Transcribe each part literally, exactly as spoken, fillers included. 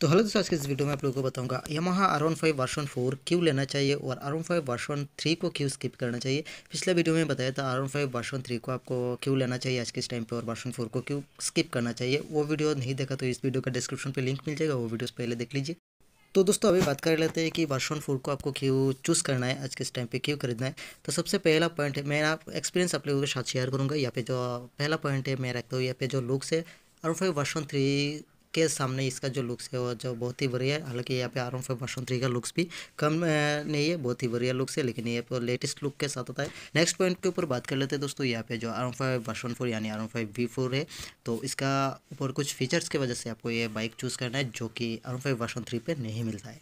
तो हेलो दोस्तों, आज के इस वीडियो में आप लोगों को बताऊंगा Yamaha R fifteen version four क्यों लेना चाहिए और आर फिफ्टीन वर्शन थ्री को क्यों स्किप करना चाहिए। पिछले वीडियो में बताया था आर फिफ्टीन वर्शन थ्री को आपको क्यों लेना चाहिए आज के इस टाइम पे और वर्शन फोर को क्यों स्किप करना चाहिए। वो वीडियो नहीं देखा तो इस वीडियो का डिस्क्रिप्शन पर लिंक मिल जाएगा, वो वीडियोस पहले देख लीजिए। तो दोस्तों अभी बात कर लेते हैं कि वर्शन फोर को आपको क्यों चूज़ करना है, आज के इस टाइम पे क्यों खरीदना है। तो सबसे पहला पॉइंट है, मैं आप एक्सपीरियंस आप लोगों के साथ शेयर करूँगा। यहाँ पे जो पहला पॉइंट है मैं रखता हूँ, यहाँ पे जो लुक्स है आर फिफ्टीन वर्शन थ्री के सामने इसका जो लुक्स है वो जो बहुत ही बढ़िया है। हालांकि यहाँ पे आर फिफ्टीन वर्शन थ्री का लुक्स भी कम नहीं है, बहुत ही बढ़िया लुक्स है, लेकिन ये पर लेटेस्ट लुक के साथ आता है। नेक्स्ट पॉइंट के ऊपर बात कर लेते हैं दोस्तों, यहाँ पे जो आर फिफ्टीन वर्शन फोर यानी आर फिफ्टीन वी फोर है, तो इसका ऊपर कुछ फीचर्स की वजह से आपको ये बाइक चूज़ करना है जो कि आर फिफ्टीन वर्शन थ्री पर नहीं मिलता है।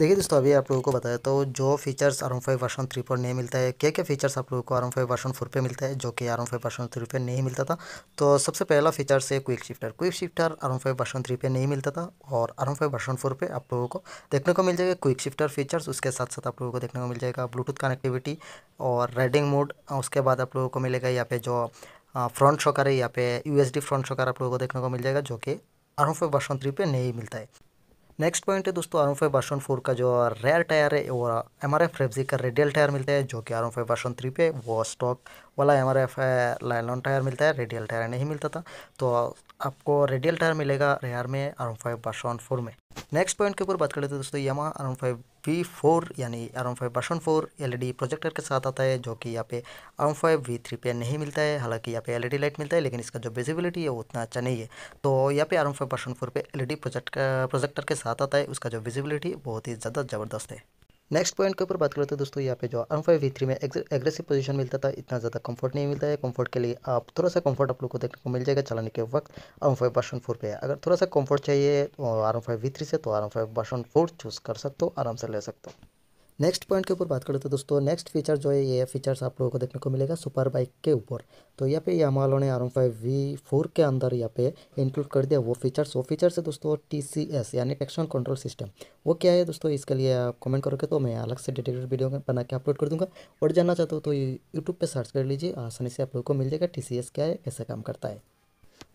देखिए दोस्तों अभी आप लोगों को बताया तो जो features R fifteen version three पर नहीं मिलता है, क्या क्या फीचर्स आप लोगों को आर फिफ्टीन वर्शन फोर पे मिलता है जो कि आर फिफ्टीन वर्शन थ्री पे नहीं मिलता था। तो सबसे पहला फीचर्स है quick shifter. Quick shifter R fifteen version three पे नहीं मिलता था और आर फिफ्टीन वर्शन फोर पे आप लोगों को देखने को मिल जाएगा क्विक शिफ्टर फीचर्स। उसके साथ साथ आप लोगों को देखने को मिल जाएगा ब्लूटूथ कनेक्टिविटी और राइडिंग मोड। उसके बाद आप लोगों को मिलेगा यहाँ पे जो फ्रंट शॉकर है, यहाँ पे यूएसडी फ्रंट शॉकर आप लोगों को देखने को मिल जाएगा जो कि आर फिफ्टीन वर्शन थ्री पे नहीं मिलता है। नेक्स्ट पॉइंट है दोस्तों आर फिफ्टीन वर्शन फोर का जो रेयर टायर है वो एमआरएफ रेबजी का रेडियल टायर मिलता है जो कि आर फिफ्टीन वर्शन थ्री पे वो स्टॉक वाला एमआरएफ लाइलॉन टायर मिलता है, रेडियल टायर नहीं मिलता था। तो आपको रेडियल टायर मिलेगा रेयर में आर फिफ्टीन वर्शन फोर में। नेक्स्ट पॉइंट के ऊपर बात कर लेते हैं दोस्तों, Yamaha R fifteen V four यानी R fifteen version four LED projector के साथ आता है जो कि यहाँ पे आर फिफ्टीन वी थ्री पे नहीं मिलता है। हालांकि यहाँ पे एलईडी लाइट मिलता है लेकिन इसका जो विजिबिलिटी है वो उतना अच्छा नहीं है। तो यहाँ पे आर फिफ्टीन वर्शन फोर पे एलईडी प्रोजेक्ट प्रोजेक्टर के साथ आता है, उसका जो विजिबिलिटी बहुत ही ज़्यादा ज़बरदस्त है। नेक्स्ट पॉइंट के ऊपर बात करते हैं दोस्तों, यहाँ पे जो आर फिफ्टीन वी थ्री में एग्रेसिव पोजीशन मिलता था, इतना ज़्यादा कंफर्ट नहीं मिलता है। कंफर्ट के लिए आप थोड़ा सा कंफर्ट आप लोग को देखने को मिल जाएगा चलाने के वक्त आर फिफ्टीन वर्शन फोर पे। अगर थोड़ा सा कंफर्ट चाहिए आर फिफ्टीन वी थ्री से तो R fifteen version four choose कर सकते हो, आराम से ले सकते हो। नेक्स्ट पॉइंट के ऊपर बात करते हैं दोस्तों, नेक्स्ट फीचर जो है ये फीचर्स आप लोगों को देखने को मिलेगा सुपर बाइक के ऊपर। तो यहाँ पे यामाहा ने आर फिफ्टीन वी फोर के अंदर यहाँ पे इंक्लूड कर दिया वो फीचर्स। वो फीचर्स है दोस्तों टीसीएस यानी ट्रैक्शन कंट्रोल सिस्टम। वो क्या है दोस्तों, इसके लिए आप कमेंट करोगे तो मैं अलग से डेडिकेटेड वीडियो बना के अपलोड कर दूँगा। और जानना चाहते हो तो यूट्यूब पर सर्च कर लीजिए, आसानी से आप लोगों को मिल जाएगा टीसीएस क्या है, कैसे काम करता है।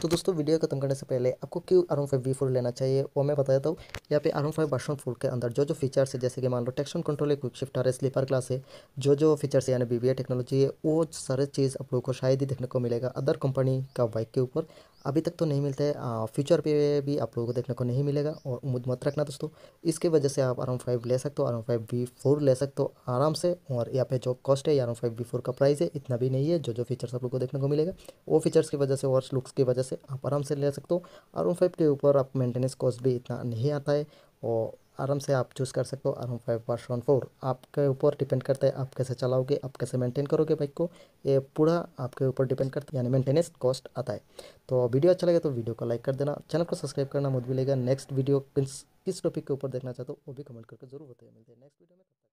तो दोस्तों वीडियो खत्म करने से पहले आपको क्यों आर फिफ्टीन वी फोर लेना चाहिए वो मैं बता देता हूँ। यहाँ पे आर फिफ्टीन वर्शन फोर के अंदर जो जो फीचर्स है, जैसे कि मान लो ट्रैक्शन कंट्रोल है, क्विक शिफ्टर है, स्लीपर क्लास है, जो जो फीचर्स है यानी बीबीए टेक्नोलॉजी है, वो सारे चीज़ आप लोगों को शायद ही देखने को मिलेगा अदर कंपनी का बाइक के ऊपर, अभी तक तो नहीं मिलता है, फ्यूचर पे भी आप लोगों को देखने को नहीं मिलेगा। और उम्मीद मत रखना दोस्तों, इसकी वजह से आप आर फिफ्टीन ले सकते हो, आर फिफ्टीन वी फोर ले सकते हो आराम से। और यहाँ पे जो कॉस्ट है आर फिफ्टीन वी फोर का प्राइस है इतना भी नहीं है, जो जो फीचर्स आप लोगों को देखने को मिलेगा वो फीचर्स की वजह से और लुक्स की वजह से आप आराम से ले सकते हो। आर फिफ्टीन के ऊपर आप मेंटेनेंस कॉस्ट भी इतना नहीं आता है और आराम से आप चूज़ कर सकते हो आर फिफ्टीन वर्शन फोर। आपके ऊपर डिपेंड करता है आप कैसे चलाओगे, आप कैसे मेंटेन करोगे बाइक को, ये पूरा आपके ऊपर डिपेंड करता है यानी मेंटेनेंस कॉस्ट आता है। तो वीडियो अच्छा लगे तो वीडियो को लाइक कर देना, चैनल को सब्सक्राइब करना मत भूलिएगा। नेक्स्ट वीडियो किस किस टॉपिक के ऊपर देखना चाहते हो वो भी कमेंट करके जरूर बताइए। मिलते हैं नेक्स्ट वीडियो में।